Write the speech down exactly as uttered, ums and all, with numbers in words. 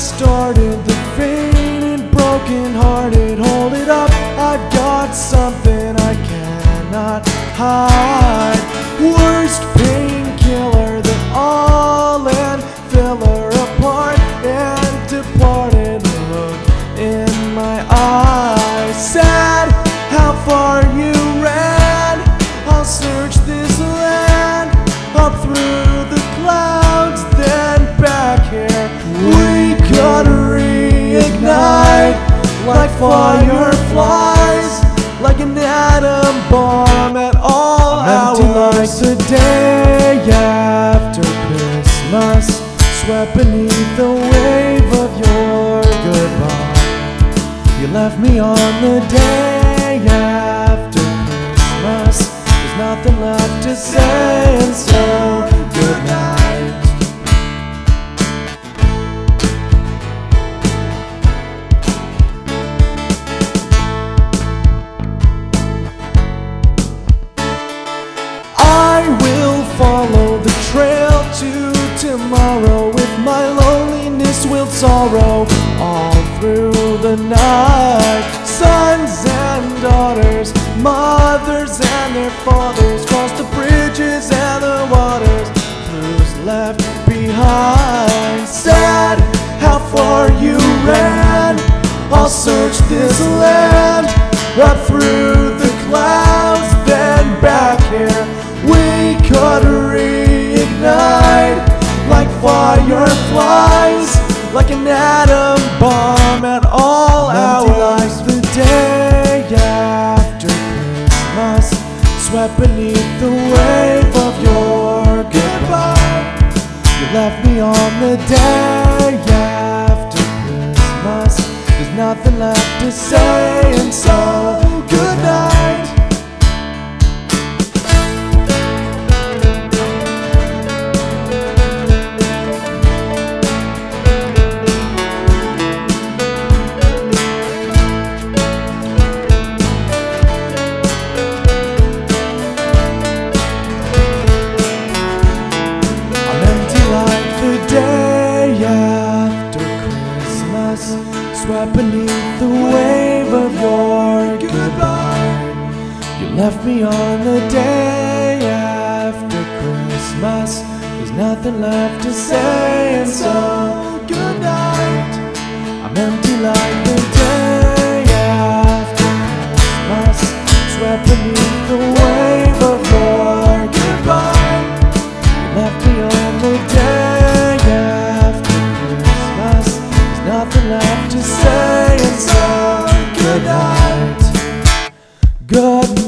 started, the fainted, broken-hearted. Hold it up, I've got something I cannot hide. Worst painkiller that all and filler apart and departed. Look in my eyes, sad how far you ran. I'll search this land up through the clouds, then back here. We gotta reignite like fire flies, like an atom bomb at all hours. The day after Christmas, swept beneath the wave of your goodbye. You left me on the day after Christmas. There's nothing left to say, and so good night. Follow the trail to tomorrow, with my loneliness will sorrow all through the night. Sons and daughters, mothers and their fathers, cross the bridges and the waters, who's left behind? Sad how far you ran. I'll search this land up through the clouds, then back here. We could reignite like fireflies, like an atom bomb at all hours. The day after Christmas, swept beneath the wave of your goodbye. You left me on the day after Christmas. There's nothing left to say, and so good night. Swept beneath the wave of your goodbye. You left me on the day after Christmas. There's nothing left to say, and so good night. I'm empty like the day after Christmas. Swept beneath the wave of your goodbye. You left me on the day after Christmas. There's nothing left to say. Good night. Good night.